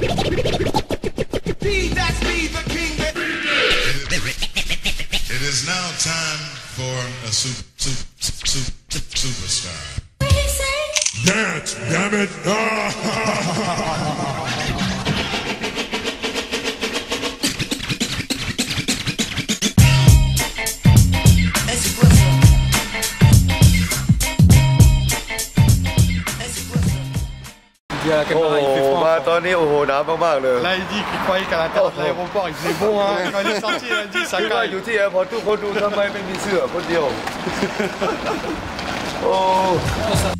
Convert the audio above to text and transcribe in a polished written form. It is now time for a superstar. What did he say? Dance, damn it! Là il dit qu'il croyait qu'à l'intérieur de l'aéroport il faisait bon hein, quand il est sorti il a dit ça caille. Oh